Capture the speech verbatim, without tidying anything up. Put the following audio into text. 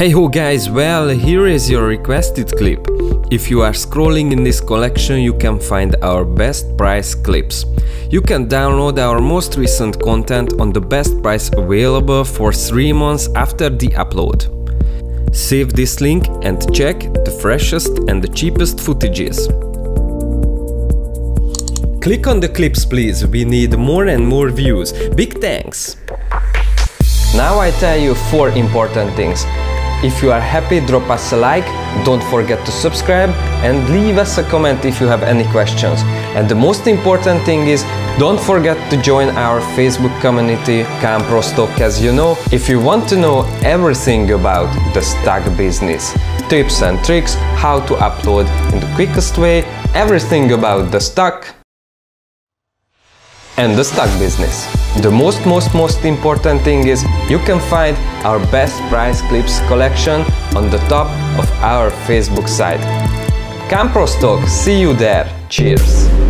Hey ho guys, well here is your requested clip. If you are scrolling in this collection you can find our best price clips. You can download our most recent content on the best price available for three months after the upload. Save this link and check the freshest and the cheapest footages. Click on the clips please, we need more and more views. Big thanks! Now I tell you four important things. If you are happy, drop us a like, don't forget to subscribe and leave us a comment if you have any questions. And the most important thing is, don't forget to join our Facebook community CalmProsStock, as you know, if you want to know everything about the stock business. Tips and tricks, how to upload in the quickest way, everything about the stock and the stock business. The most most most important thing is you can find our best price clips collection on the top of our Facebook site. CalmProsStock, see you there, cheers!